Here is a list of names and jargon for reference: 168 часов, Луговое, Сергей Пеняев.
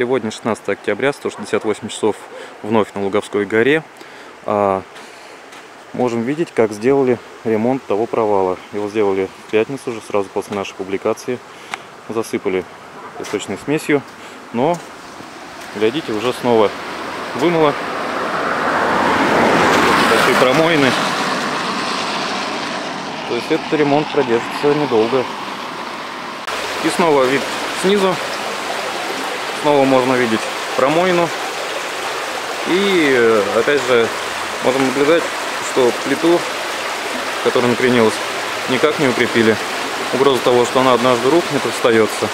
Сегодня 16 октября, 168 часов вновь на Луговской горе. Можем видеть, как сделали ремонт того провала. Его сделали в пятницу уже, сразу после нашей публикации. Засыпали песочной смесью, но, глядите, уже снова вымыло. Большие промоины. То есть этот ремонт продержится недолго. И снова вид снизу. Снова можно видеть промоину. И опять же можем наблюдать, что плиту, которая накренилась, никак не укрепили. Угроза того, что она однажды рухнет, остается.